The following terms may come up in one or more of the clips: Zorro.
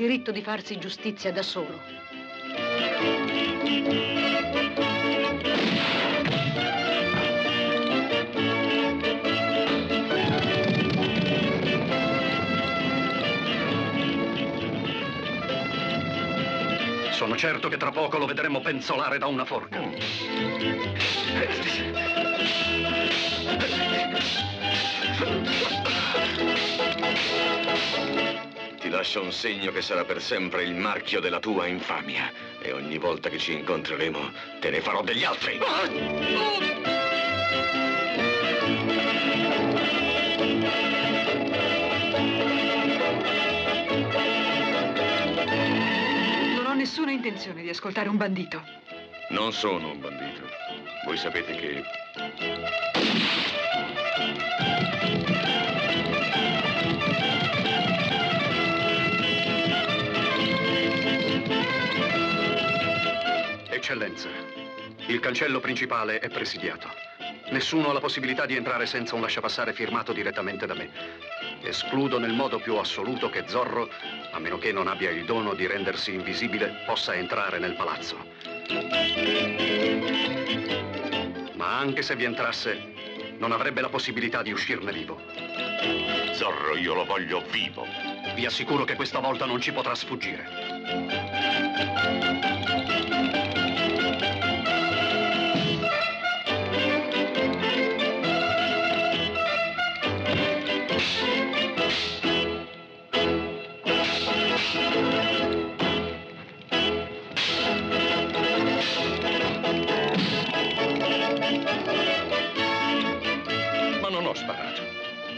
diritto di farsi giustizia da solo. Sono certo che tra poco lo vedremo penzolare da una forca. Ti lascio un segno che sarà per sempre il marchio della tua infamia. E ogni volta che ci incontreremo, te ne farò degli altri. Non ho nessuna intenzione di ascoltare un bandito. Non sono un bandito. Voi sapete che... Eccellenza, il cancello principale è presidiato. Nessuno ha la possibilità di entrare senza un lasciapassare firmato direttamente da me. Escludo nel modo più assoluto che Zorro, a meno che non abbia il dono di rendersi invisibile, possa entrare nel palazzo. Ma anche se vi entrasse, non avrebbe la possibilità di uscirne vivo. Zorro, io lo voglio vivo. Vi assicuro che questa volta non ci potrà sfuggire.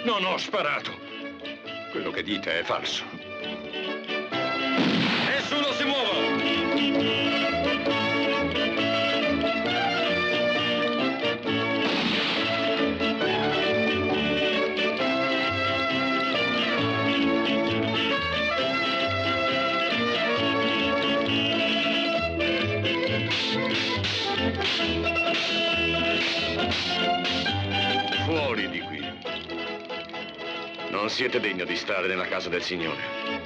Non ho sparato. Quello che dite è falso. Nessuno si muova. Fuori di qui. Non siete degno di stare nella casa del Signore.